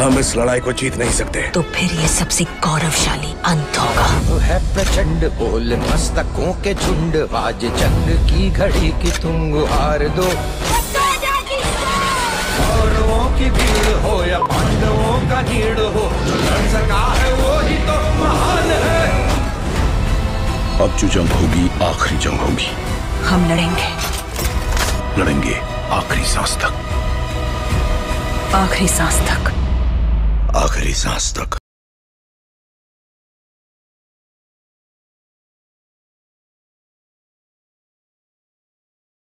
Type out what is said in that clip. हम इस लड़ाई को जीत नहीं सकते। तो फिर ये सबसे गौरवशाली अंत होगा। वो है प्रचंड बोल मस्तकों के झुंड, आज चंद की घड़ी की तुम हार दो। कौरवों की भीड़ हो या पांडवों का नीड़ हो, जो लड़ सका है वो ही तो महान है। अब जो जंग होगी आखिरी जंग होगी। हम लड़ेंगे, लड़ेंगे आखिरी सांस तक, आखिरी सांस तक, आखिरी सांस तक।